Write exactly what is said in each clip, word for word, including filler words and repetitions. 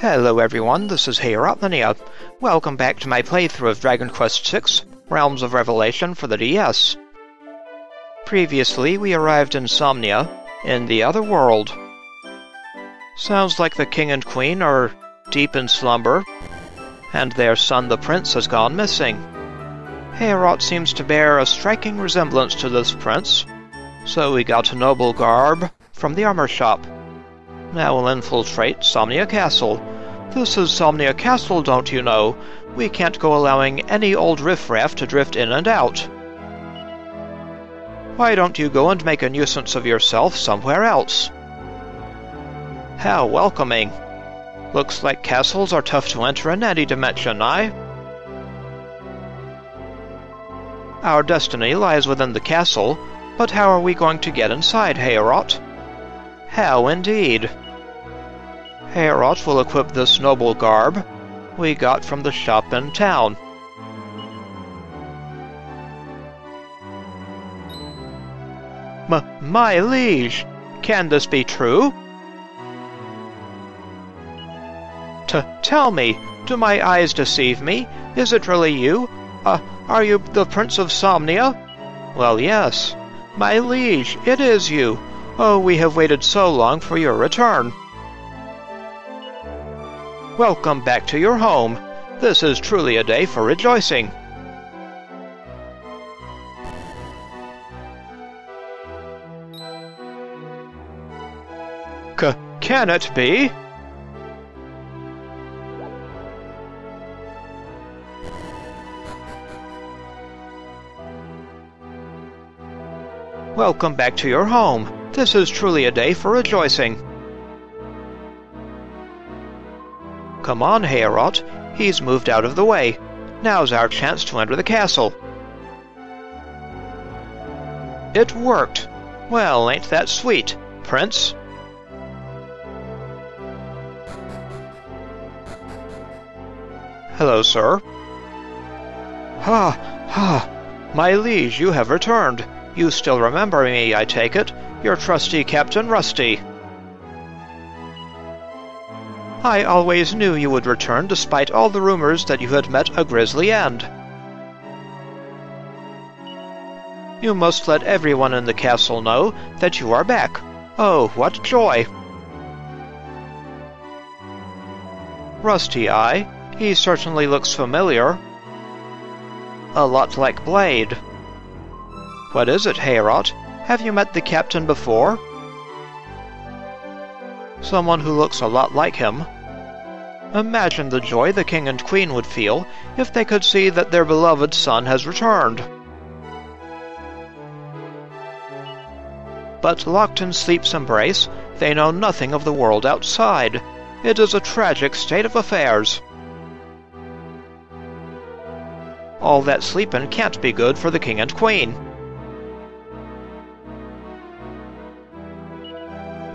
Hello everyone, this is Heorot Mania. Welcome back to my playthrough of Dragon Quest six, Realms of Revelation for the D S. Previously, we arrived in Somnia, in the other world. Sounds like the king and queen are deep in slumber, and their son the prince has gone missing. Heorot seems to bear a striking resemblance to this prince, so we got a noble garb from the armor shop. Now we'll infiltrate Somnia Castle. This is Somnia Castle, don't you know? We can't go allowing any old riffraff to drift in and out. Why don't you go and make a nuisance of yourself somewhere else? How welcoming. Looks like castles are tough to enter in any dimension, eh? Our destiny lies within the castle, but how are we going to get inside, Heorot? How indeed. Heorot will equip this noble garb we got from the shop in town. M- my liege! Can this be true? T-tell me, do my eyes deceive me? Is it really you? Uh, are you the Prince of Somnia? Well, yes. My liege, it is you. Oh, we have waited so long for your return. Welcome back to your home. This is truly a day for rejoicing. C-can it be? Welcome back to your home. This is truly a day for rejoicing. Come on, Heorot. He's moved out of the way. Now's our chance to enter the castle. It worked. Well, ain't that sweet, Prince? Hello, sir. Ha, ha. My liege, you have returned. You still remember me, I take it. Your trusty Captain Rusty. I always knew you would return despite all the rumors that you had met a grisly end. You must let everyone in the castle know that you are back. Oh, what joy! Rusty, I. He certainly looks familiar. A lot like Blade. What is it, Heorot? Have you met the captain before? Someone who looks a lot like him. Imagine the joy the king and queen would feel if they could see that their beloved son has returned. But locked in sleep's embrace, they know nothing of the world outside. It is a tragic state of affairs. All that sleeping can't be good for the king and queen.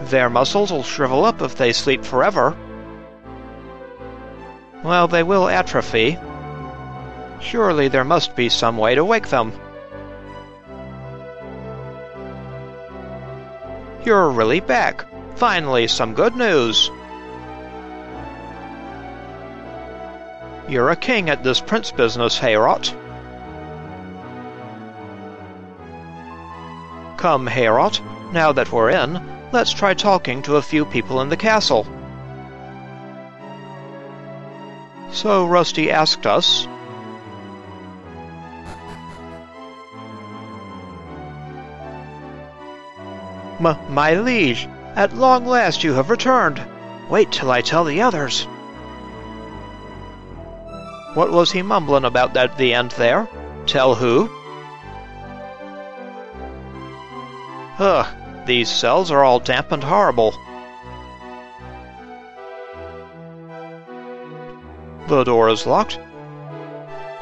Their muscles will shrivel up if they sleep forever. Well, they will atrophy. Surely there must be some way to wake them. You're really back. Finally, some good news. You're a king at this prince business, Heorot. Come, Heorot, now that we're in, let's try talking to a few people in the castle. So Rusty asked us, "My liege, at long last you have returned. Wait till I tell the others." What was he mumbling about at the end there? Tell who? Ugh. These cells are all damp and horrible. The door is locked.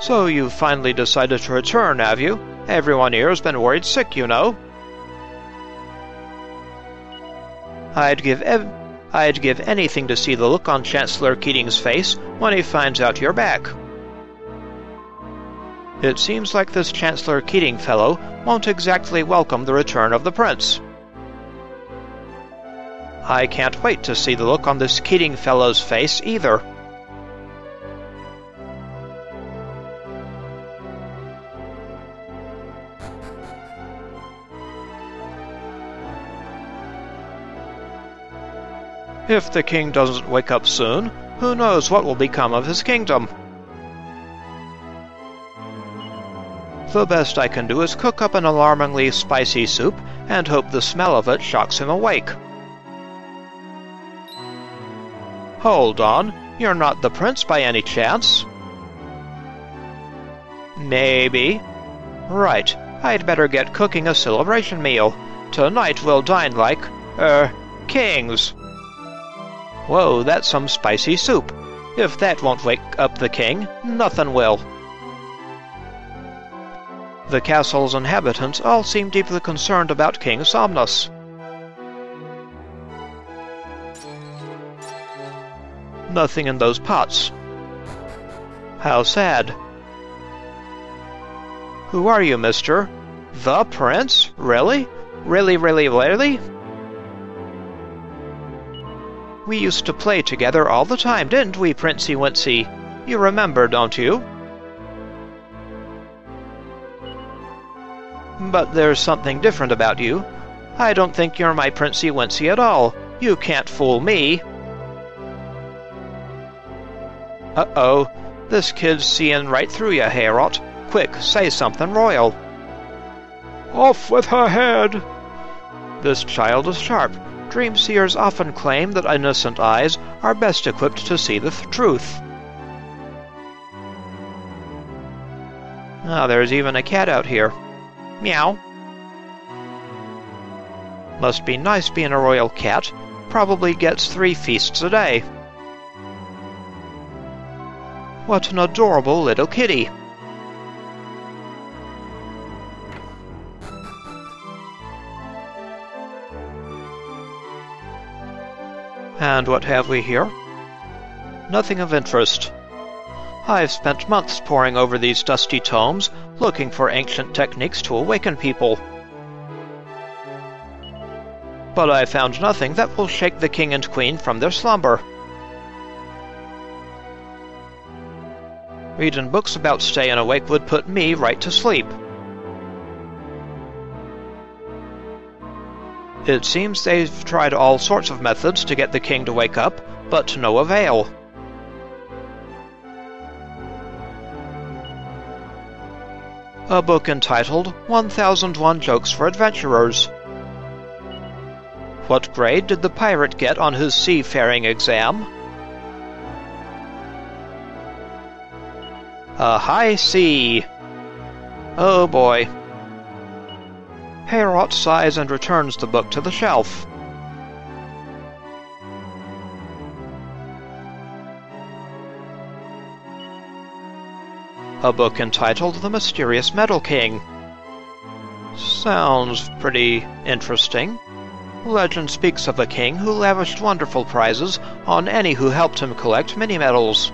So you've finally decided to return, have you? Everyone here has been worried sick, you know. I'd give ev- I'd give anything to see the look on Chancellor Keating's face when he finds out you're back. It seems like this Chancellor Keating fellow won't exactly welcome the return of the prince. I can't wait to see the look on this Keating fellow's face either. If the king doesn't wake up soon, who knows what will become of his kingdom? The best I can do is cook up an alarmingly spicy soup and hope the smell of it shocks him awake. Hold on, you're not the prince by any chance? Maybe. Right, I'd better get cooking a celebration meal. Tonight we'll dine like, er, uh, kings. Whoa, that's some spicy soup. If that won't wake up the king, nothing will. The castle's inhabitants all seem deeply concerned about King Somnus. Nothing in those pots. How sad. Who are you, mister? The prince? Really? Really, really, really? We used to play together all the time, didn't we, Princey Wincy? You remember, don't you? But there's something different about you. I don't think you're my Princey Wincy at all. You can't fool me. Uh-oh. This kid's seeing right through you, Heorot. Quick, say something royal. Off with her head! This child is sharp. Dream seers often claim that innocent eyes are best equipped to see the th- truth. Ah, there's even a cat out here. Meow. Must be nice being a royal cat. Probably gets three feasts a day. What an adorable little kitty. And what have we here? Nothing of interest. I've spent months poring over these dusty tomes, looking for ancient techniques to awaken people. But I found nothing that will shake the king and queen from their slumber. Reading books about staying awake would put me right to sleep. It seems they've tried all sorts of methods to get the king to wake up, but to no avail. A book entitled ten oh one Jokes for Adventurers. What grade did the pirate get on his seafaring exam? A high C. Oh boy. Heorot sighs and returns the book to the shelf. A book entitled The Mysterious Medal King. Sounds pretty interesting. Legend speaks of a king who lavished wonderful prizes on any who helped him collect many medals.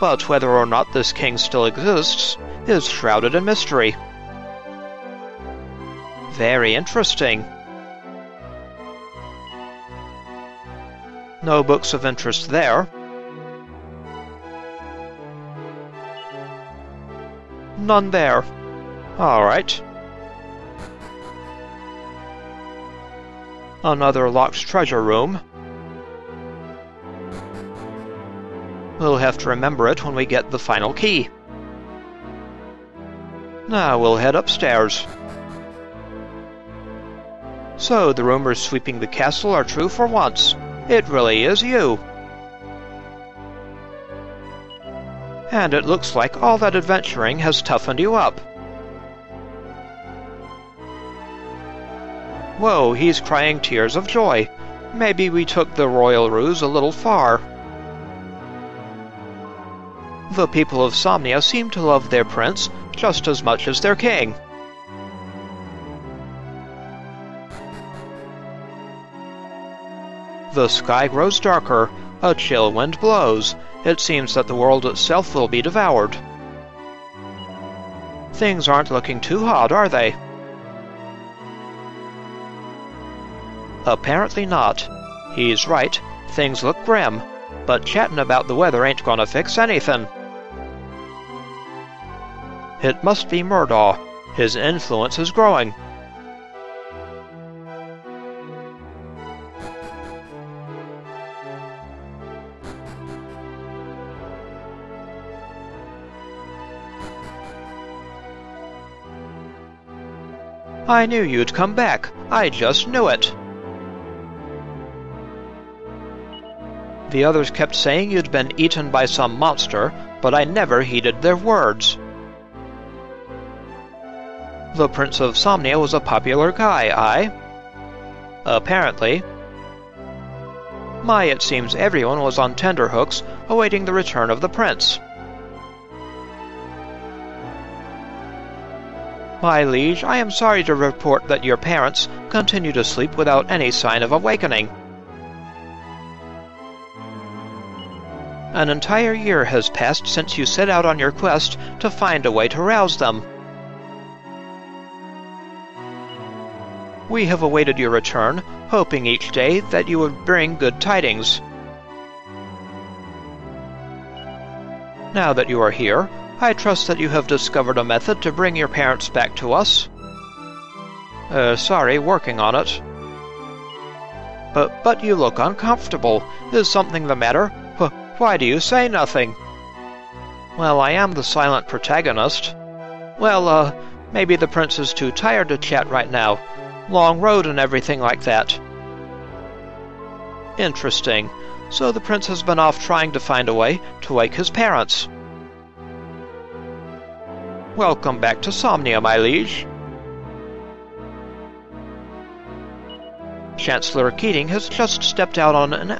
But whether or not this king still exists is shrouded in mystery. Very interesting. No books of interest there. None there. All right. Another locked treasure room. We'll have to remember it when we get the final key. Now we'll head upstairs. So the rumors sweeping the castle are true for once. It really is you. And it looks like all that adventuring has toughened you up. Whoa, he's crying tears of joy. Maybe we took the royal ruse a little far. The people of Somnia seem to love their prince just as much as their king. The sky grows darker. A chill wind blows. It seems that the world itself will be devoured. Things aren't looking too hot, are they? Apparently not. He's right, things look grim, but chatting about the weather ain't gonna fix anything. It must be Murdoch. His influence is growing. I knew you'd come back. I just knew it. The others kept saying you'd been eaten by some monster, but I never heeded their words. The Prince of Somnia was a popular guy, aye? Apparently. My, it seems everyone was on tenterhooks, awaiting the return of the Prince. My liege, I am sorry to report that your parents continue to sleep without any sign of awakening. An entire year has passed since you set out on your quest to find a way to rouse them. We have awaited your return, hoping each day that you would bring good tidings. Now that you are here, I trust that you have discovered a method to bring your parents back to us. Uh, sorry, working on it. But, but you look uncomfortable. Is something the matter? Wh- why do you say nothing? Well, I am the silent protagonist. Well, uh, maybe the prince is too tired to chat right now. Long road and everything like that. Interesting. So the prince has been off trying to find a way to wake his parents. Welcome back to Somnia, my liege. Chancellor Keating has just stepped out on an,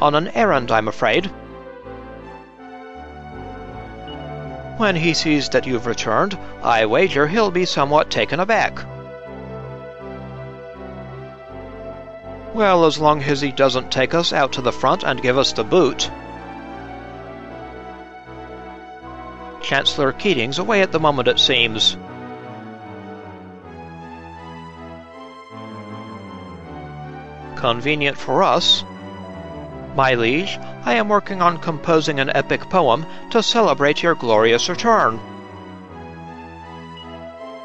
on an errand, I'm afraid. When he sees that you've returned, I wager he'll be somewhat taken aback. Well, as long as he doesn't take us out to the front and give us the boot. Chancellor Keating's away at the moment, it seems. Convenient for us. My liege, I am working on composing an epic poem to celebrate your glorious return.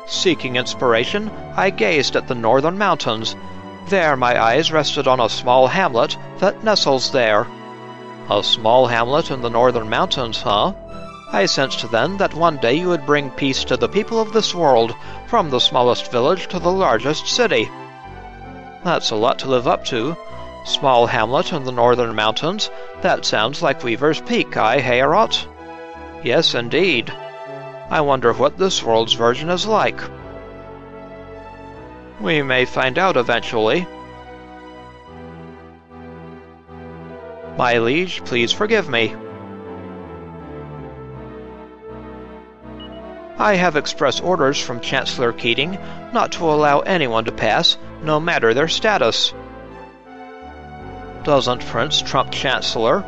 Seeking inspiration, I gazed at the northern mountains. There my eyes rested on a small hamlet that nestles there. A small hamlet in the northern mountains, huh? I sensed then that one day you would bring peace to the people of this world, from the smallest village to the largest city. That's a lot to live up to. Small hamlet in the northern mountains, that sounds like Weaver's Peak, aye, Heorot? Yes, indeed. I wonder what this world's version is like. We may find out eventually. My liege, please forgive me. I have express orders from Chancellor Keating not to allow anyone to pass, no matter their status. Doesn't Prince trump Chancellor?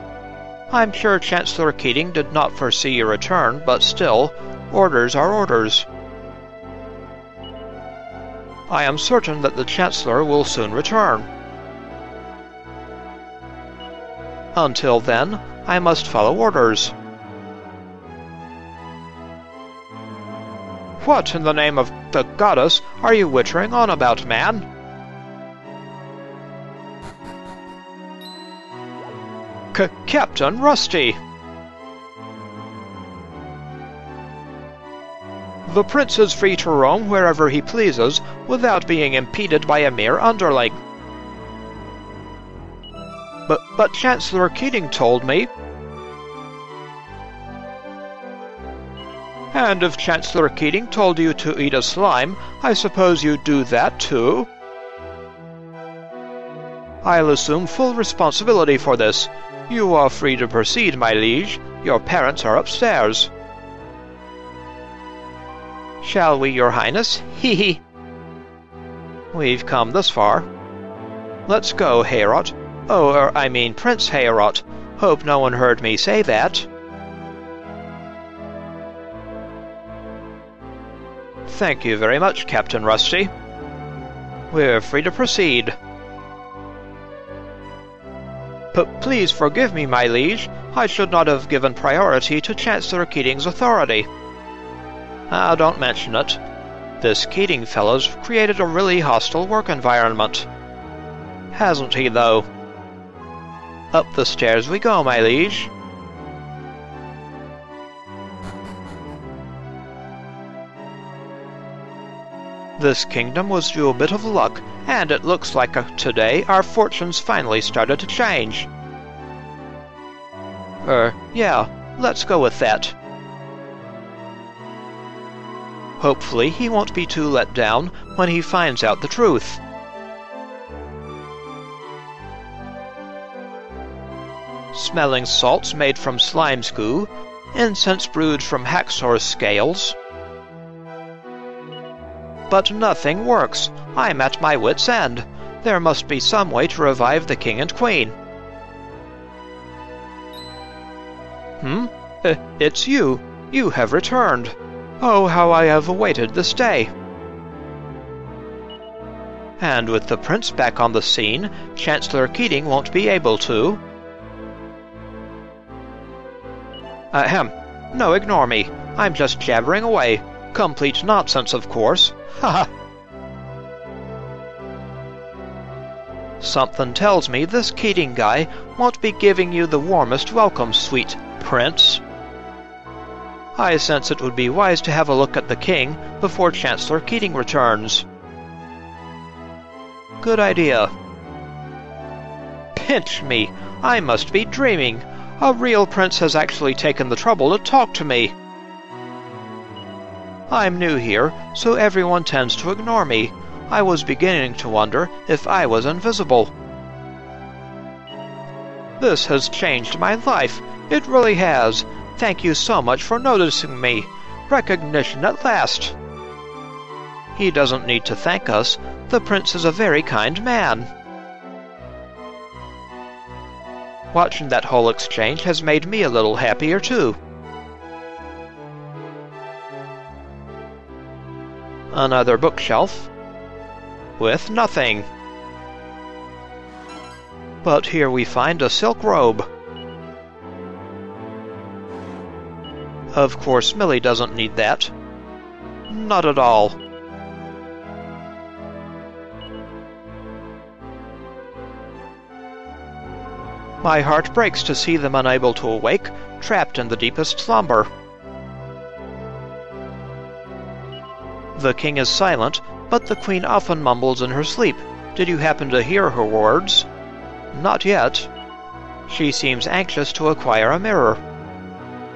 I'm sure Chancellor Keating did not foresee your return, but still, orders are orders. I am certain that the Chancellor will soon return. Until then, I must follow orders. What in the name of the goddess are you wittering on about, man? C-Captain Rusty! The prince is free to roam wherever he pleases without being impeded by a mere underling. But, but Chancellor Keating told me... And if Chancellor Keating told you to eat a slime, I suppose you do that too? I'll assume full responsibility for this. You are free to proceed, my liege. Your parents are upstairs. Shall we, Your Highness? Hee hee. We've come this far. Let's go, Heorot. Oh, er, I mean Prince Heorot. Hope no one heard me say that. Thank you very much, Captain Rusty. We're free to proceed. But please forgive me, my liege, I should not have given priority to Chancellor Keating's authority. Ah, don't mention it. This Keating fellow's created a really hostile work environment. Hasn't he, though? Up the stairs we go, my liege. This kingdom was due a bit of luck, and it looks like uh, today our fortunes finally started to change. Er, yeah, let's go with that. Hopefully he won't be too let down when he finds out the truth. Smelling salts made from slime's goo, incense brewed from haxor's scales. But nothing works. I'm at my wit's end. There must be some way to revive the king and queen. Hmm? Uh, it's you. You have returned. Oh, how I have awaited this day. And with the prince back on the scene, Chancellor Keating won't be able to... Ahem. No, ignore me. I'm just jabbering away. Complete nonsense, of course. Haha. Something tells me this Keating guy won't be giving you the warmest welcome, sweet prince. I sense it would be wise to have a look at the king before Chancellor Keating returns. Good idea. Pinch me! I must be dreaming. A real prince has actually taken the trouble to talk to me. I'm new here, so everyone tends to ignore me. I was beginning to wonder if I was invisible. This has changed my life. It really has. Thank you so much for noticing me. Recognition at last. He doesn't need to thank us. The prince is a very kind man. Watching that whole exchange has made me a little happier too. Another bookshelf with nothing. But here we find a silk robe. Of course, Milly doesn't need that. Not at all. My heart breaks to see them unable to awake, trapped in the deepest slumber. The king is silent, but the queen often mumbles in her sleep. Did you happen to hear her words? Not yet. She seems anxious to acquire a mirror.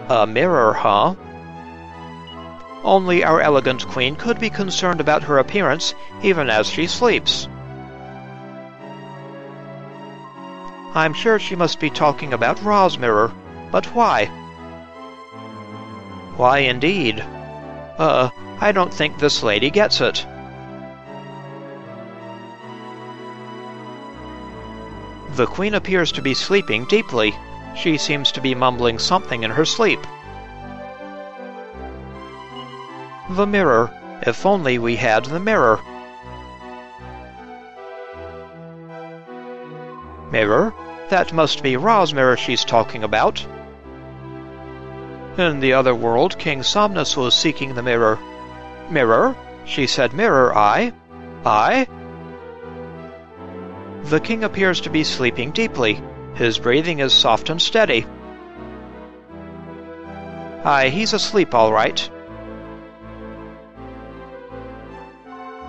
A mirror, huh? Only our elegant queen could be concerned about her appearance, even as she sleeps. I'm sure she must be talking about Ra's mirror, but why? Why indeed? Uh... I don't think this lady gets it. The queen appears to be sleeping deeply. She seems to be mumbling something in her sleep. The mirror. If only we had the mirror. Mirror? That must be Ra's mirror she's talking about. In the other world, King Somnus was seeking the mirror. Mirror? She said mirror, I? I? The king appears to be sleeping deeply. His breathing is soft and steady. Aye, he's asleep all right.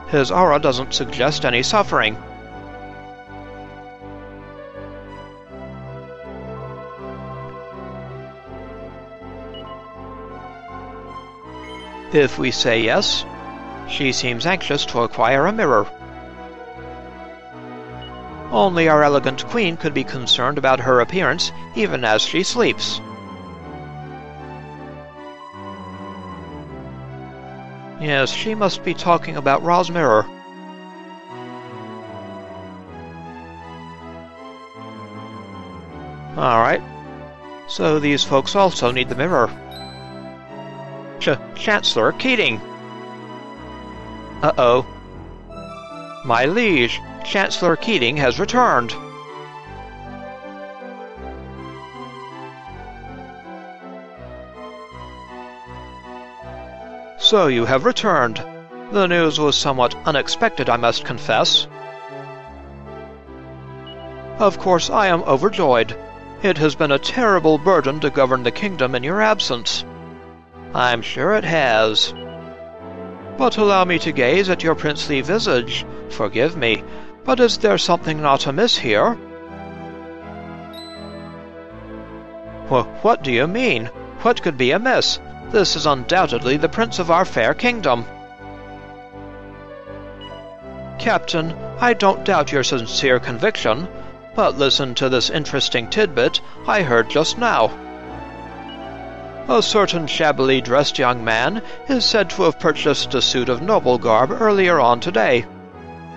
His aura doesn't suggest any suffering. If we say yes, she seems anxious to acquire a mirror. Only our elegant queen could be concerned about her appearance even as she sleeps. Yes, she must be talking about Ra's mirror. Alright, so these folks also need the mirror. Ch- Chancellor Keating. Uh-oh. My liege, Chancellor Keating has returned. So you have returned. The news was somewhat unexpected, I must confess. Of course, I am overjoyed. It has been a terrible burden to govern the kingdom in your absence. I'm sure it has. But allow me to gaze at your princely visage. Forgive me, but is there something not amiss here? Well, what do you mean? What could be amiss? This is undoubtedly the prince of our fair kingdom. Captain, I don't doubt your sincere conviction, but listen to this interesting tidbit I heard just now. A certain shabbily dressed young man is said to have purchased a suit of noble garb earlier on today.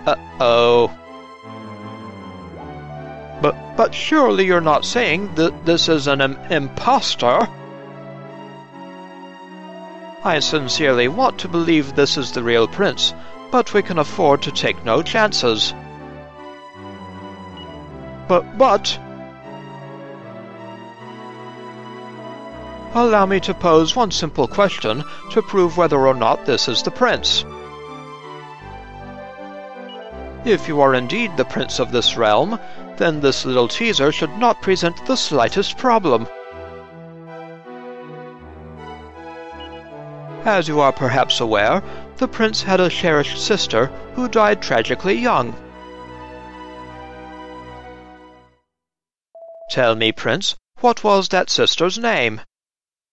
Uh-oh. But, but surely you're not saying that this is an im- impostor? I sincerely want to believe this is the real prince, but we can afford to take no chances. But, but... Allow me to pose one simple question to prove whether or not this is the prince. If you are indeed the prince of this realm, then this little teaser should not present the slightest problem. As you are perhaps aware, the prince had a cherished sister who died tragically young. Tell me, Prince, what was that sister's name?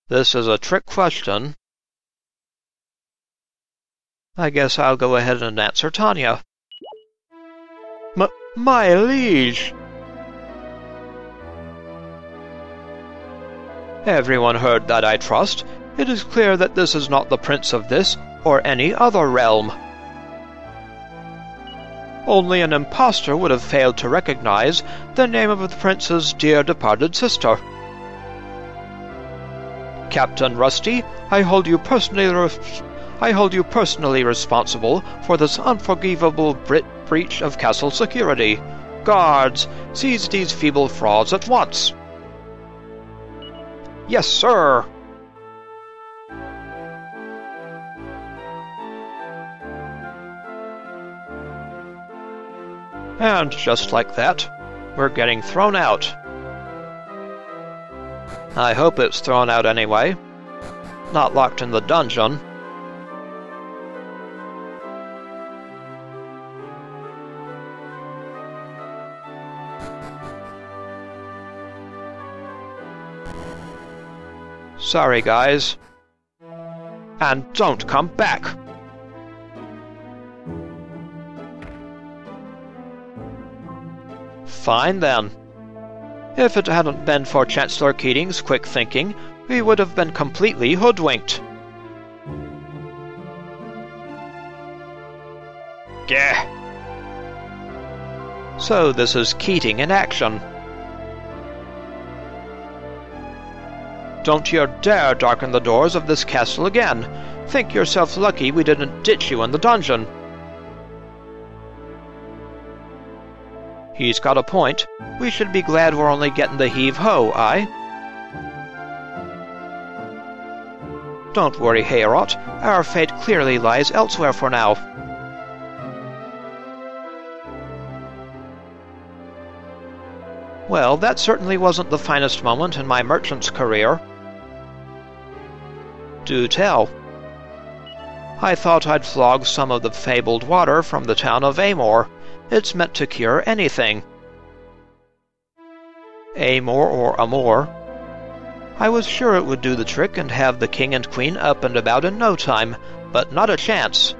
This is a trick question. I guess I'll go ahead and answer Tanya. M- my liege! Everyone heard that, I trust. It is clear that this is not the prince of this or any other realm. Only an impostor would have failed to recognize the name of the prince's dear departed sister. Captain Rusty, I hold you personally re- I hold you personally responsible for this unforgivable Brit breach of castle security. Guards, seize these feeble frauds at once. Yes, sir. And just like that, we're getting thrown out. I hope it's thrown out anyway. Not locked in the dungeon. Sorry, guys. And don't come back! Fine, then. If it hadn't been for Chancellor Keating's quick thinking, we would have been completely hoodwinked. Gah! So this is Keating in action. Don't you dare darken the doors of this castle again. Think yourself lucky we didn't ditch you in the dungeon. He's got a point. We should be glad we're only getting the heave-ho, aye? Don't worry, Heorot. Our fate clearly lies elsewhere for now. Well, that certainly wasn't the finest moment in my merchant's career. Do tell. I thought I'd flog some of the fabled water from the town of Amor. It's meant to cure anything. Amor or Amor. I was sure it would do the trick and have the king and queen up and about in no time, but not a chance.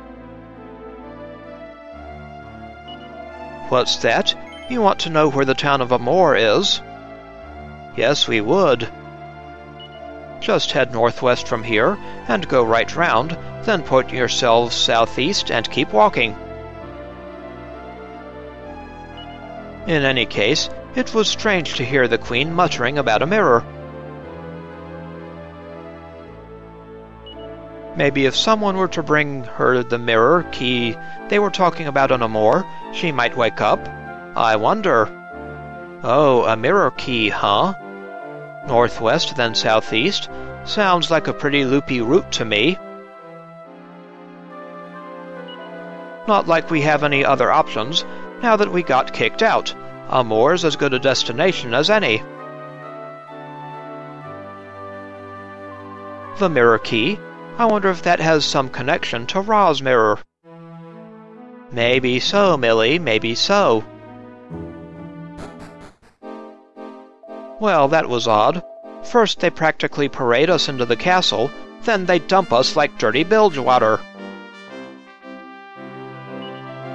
What's that? You want to know where the town of Amor is? Yes, we would. Just head northwest from here and go right round, then point yourselves southeast and keep walking. In any case, it was strange to hear the queen muttering about a mirror. Maybe if someone were to bring her the mirror key they were talking about on Amor, she might wake up. I wonder. Oh, a mirror key, huh? Northwest, then southeast. Sounds like a pretty loopy route to me. Not like we have any other options, now that we got kicked out. Amor's as good a destination as any. The mirror key? I wonder if that has some connection to Ra's mirror. Maybe so, Milly, maybe so. Well, that was odd. First they practically parade us into the castle, then they dump us like dirty bilge water.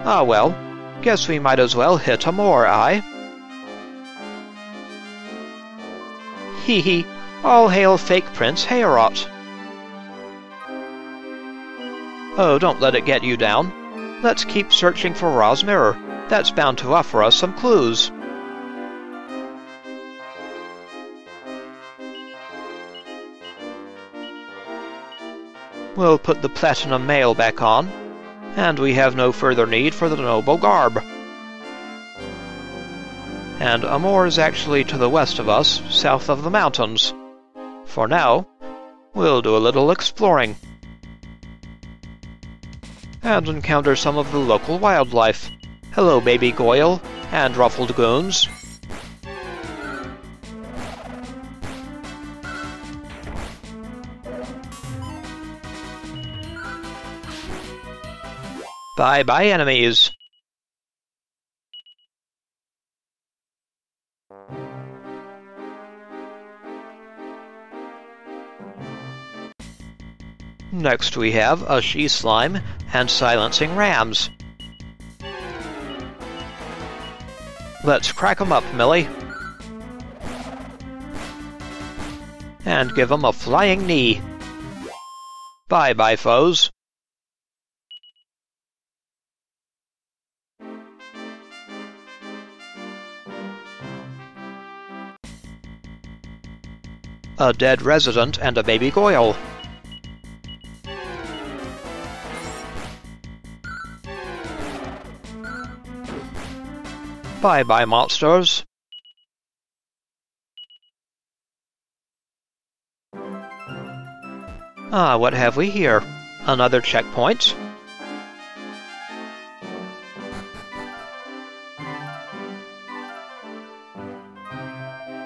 Ah well, guess we might as well hit Amor, aye? Hee hee, all hail fake Prince Heorot. Oh, don't let it get you down. Let's keep searching for Ra's mirror. That's bound to offer us some clues. We'll put the platinum mail back on, and we have no further need for the noble garb. And Amor is actually to the west of us, south of the mountains. For now, we'll do a little exploring, and encounter some of the local wildlife. Hello, baby goyle, and ruffled goons. Bye-bye, enemies. Next we have a she-slime and silencing rams. Let's crack 'em up, Milly. And give 'em a flying knee. Bye-bye, foes. A dead resident and a baby goyle. Bye-bye, monsters. Ah, what have we here? Another checkpoint?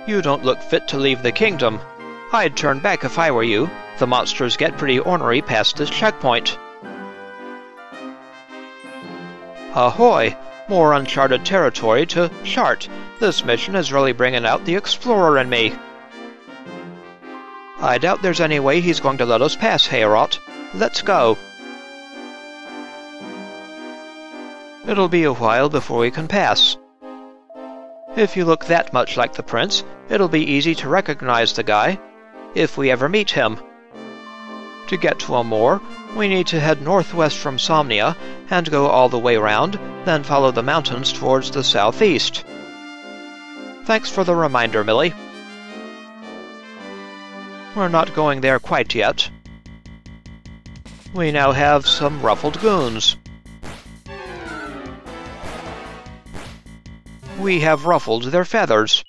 You don't look fit to leave the kingdom. I'd turn back if I were you. The monsters get pretty ornery past this checkpoint. Ahoy! More uncharted territory to chart. This mission is really bringing out the explorer in me. I doubt there's any way he's going to let us pass, Heorot. Let's go. It'll be a while before we can pass. If you look that much like the prince, it'll be easy to recognize the guy, if we ever meet him. To get to Amor, we need to head northwest from Somnia and go all the way round, then follow the mountains towards the southeast. Thanks for the reminder, Milly. We're not going there quite yet. We now have some ruffled goons. We have ruffled their feathers.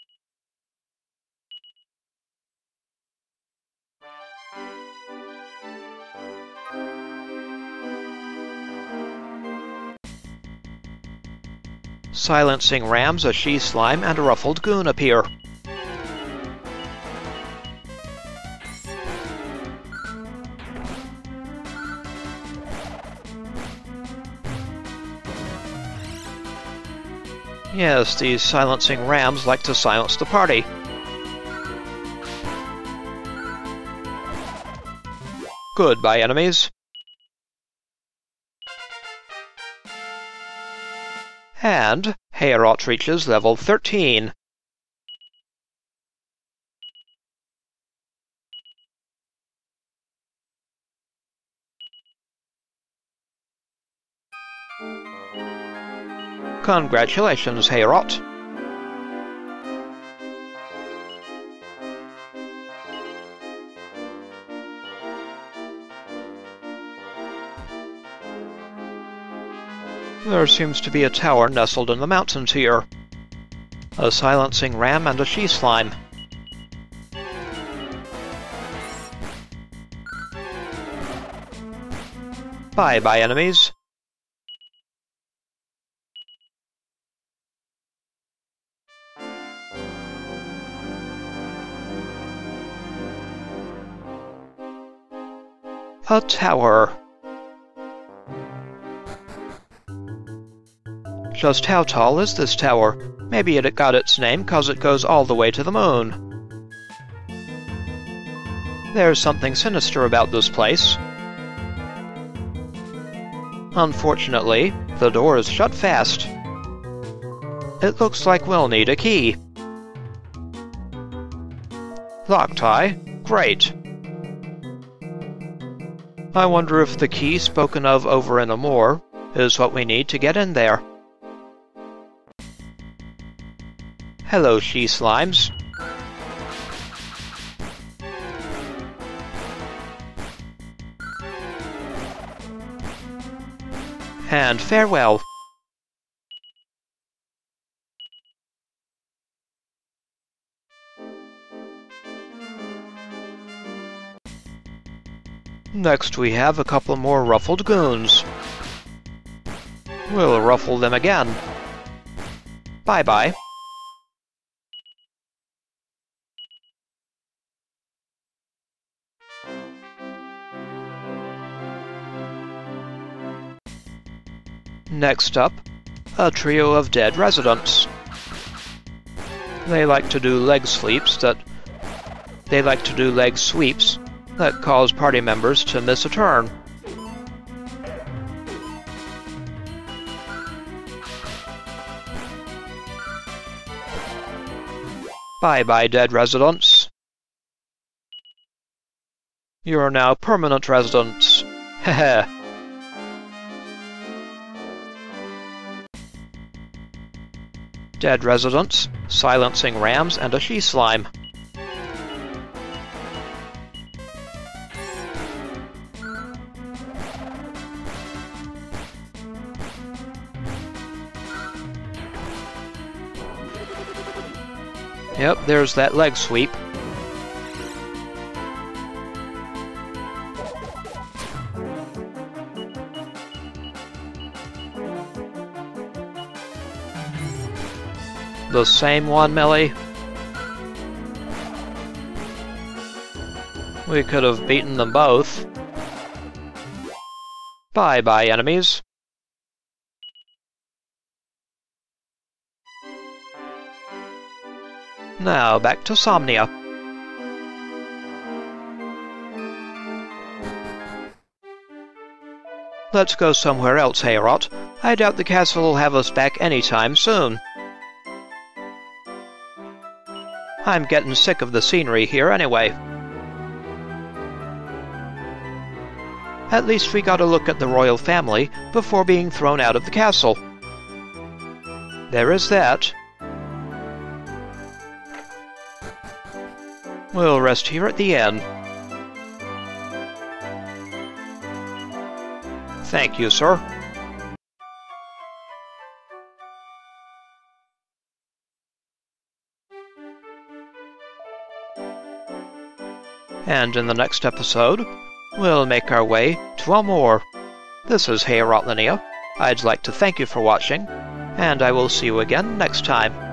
Silencing rams, a she-slime, and a ruffled goon appear. Yes, these silencing rams like to silence the party. Goodbye, enemies. And Heorot reaches level thirteen. Congratulations, Heorot. There seems to be a tower nestled in the mountains here. A silencing ram and a she-slime. Bye-bye, enemies. a tower. Just how tall is this tower? Maybe it got its name cause it goes all the way to the moon. There's something sinister about this place. Unfortunately, the door is shut fast. It looks like we'll need a key. Lockeye? Great. I wonder if the key spoken of over in Amor is what we need to get in there. Hello, she-slimes. And farewell. Next we have a couple more ruffled goons. We'll ruffle them again. Bye-bye. Next up, a trio of dead residents. They like to do leg sweeps that they like to do leg sweeps that cause party members to miss a turn. Bye-bye, dead residents. You are now permanent residents. Heh. Dead residents, silencing rams, and a she-slime. Yep, there's that leg sweep. The same one, Milly. We could have beaten them both. Bye-bye, enemies. Now, back to Somnia. Let's go somewhere else, Heorot. I doubt the castle will have us back anytime soon. I'm getting sick of the scenery here anyway. At least we got a look at the royal family before being thrown out of the castle. There is that. We'll rest here at the inn. Thank you, sir. And in the next episode, we'll make our way to Amor. This is Heorot Mania. I'd like to thank you for watching, and I will see you again next time.